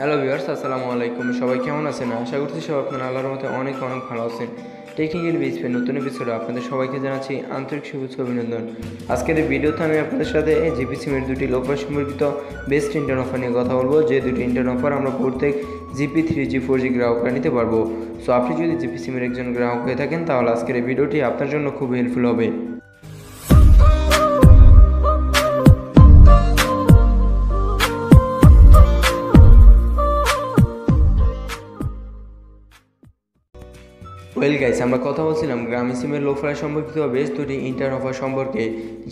Hello viewers अस्सलामु आलैकुम सबाई केमन आছেন आशा करছি সবাই আপনারা আল্লাহর রহমতে অনেক অনেক ভালো আছেন। টেকনিক্যাল বিজনেস নতুন এপিসোডে আপনাদের সবাইকে জানাচ্ছি আন্তরিক শুভেচ্ছা অভিনন্দন। আজকের এই ভিডিওতে আমি আপনাদের সাথে জিপিসি মের দুটি লোফার সম্পর্কিত বেস্ট ইন্টারনেট অফার নিয়ে কথা বলবো, যে দুটি ইন্টারনেট অফার আমরা প্রত্যেক জিপি 3G 4G গ্রাহকরা নিতে পারবো। সো আপনি যদি জিপিসি মের একজন গ্রাহক হয়ে থাকেন তাহলে আজকের এই ভিডিওটি আপনার জন্য খুব হেল্পফুল হবে। ওয়েল গাইস, আমরা কথা বলছিলাম গ্রামীণ সিমের লোফার সম্পর্কিত বেশ দুটি ইন্টারনেট অফার সম্পর্কে,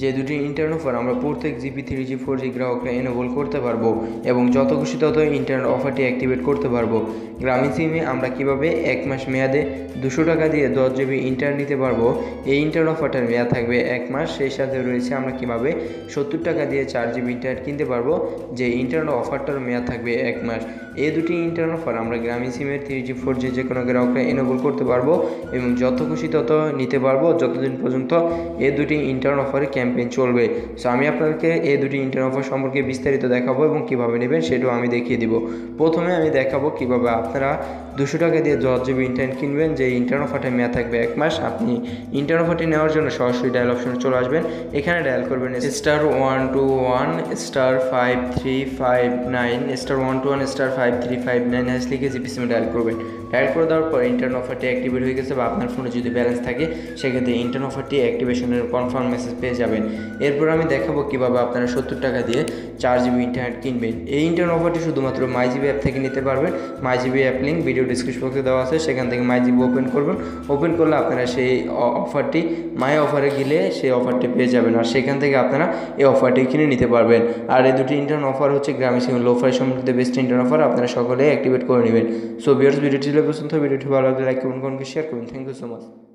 যে দুটি ইন্টারনেট অফার আমরা প্রত্যেক জিপি 3G 4G গ্রাহকরা এনেবল করতে পারবো এবং যত খুশি তত ইন্টারনেট অফারটি অ্যাক্টিভেট করতে পারবো। গ্রামীণ সিমে আমরা কিভাবে এক মাস মেয়াদে 200 টাকা দিয়ে 10 GB ইন্টারনেট নিতে পারবো, এই ইন্টারনেট অফারটার মেয়াদ থাকবে 1 মাস। সেই সাথে রয়েছে আমরা কিভাবে 70 টাকা দিয়ে 4 GB ইন্টারনেট কিনতে পারবো, যে ইন্টারনেট অফারটার মেয়াদ থাকবে 1 মাস। এই দুটি ইন্টারনেট অফার আমরা গ্রামীণ সিমের 3G 4G যে কোনো গ্রাহকরা এনেবল করতে পারবো এবং যত খুশি তত নিতে পারবো যতদিন পর্যন্ত এই দুটি ইন্টারনেট অফারের ক্যাম্পেইন চলবে। সো আমি আপনাদেরকে এই দুটি ইন্টারনেট অফার সম্পর্কে বিস্তারিত দেখাবো এবং কীভাবে নেবেন সেটাও আমি দেখিয়ে দিব। প্রথমে আমি দেখাবো কীভাবে আপনারা 200 টাকা দিয়ে 10 GB ইন্টারনেট কিনবেন, যে ইন্টারনেট অফারটা মেয়াদ থাকবে 1 মাস। আপনি ইন্টারনেট অফারটি নেওয়ার জন্য সরাসরি ডায়াল অপশনে চলে আসবেন, এখানে ডায়াল করবেন *121*535 9* 121*535 9# লিখে জিপিসি মে ডায়াল করবেন। ডায়াল করে দেওয়ার পর ইন্টারনেট অফারটি অ্যাক্টিভেট হয়ে গেছে বা আপনার ফোনে যদি ব্যালেন্স থাকে সেক্ষেত্রে ইন্টারনেট অফারটি অ্যাক্টিভেশনের কনফার্ম মেসেজ পেয়ে যাবেন। এরপর আমি দেখাবো কীভাবে আপনারা 70 টাকা দিয়ে 4 GB ইন্টারনেট কিনবেন। এই ইন্টারনেট অফারটি শুধুমাত্র মাইজিবি অ্যাপ থেকে নিতে পারবেন। মাইজিবি অ্যাপ লিঙ্ক ভিডিও ডিসক্রিপশন বক্সে দেওয়া আছে, সেখান থেকে মাইজিবি ওপেন করবেন। ওপেন করলে আপনারা সেই অফারটি মাই অফারে গেলে সেই অফারটি পেয়ে যাবেন আর সেখান থেকে আপনারা এই অফারটি কিনে নিতে পারবেন। আর এই দুটি ইন্টারনেট অফার হচ্ছে গ্রামীণ সিম লোফার সম্পর্কিত বেস্ট ইন্টারনেট অফার, আপনারা সকলেই অ্যাক্টিভেট করে নেবেন। সো ভিউয়ার্স, ভিডিওটি ছিল পছন্দ, ভিডিওটি ভালো লাগলে লাইক করুন, কমেন্ট শেয়ার করুন। Thank you so much.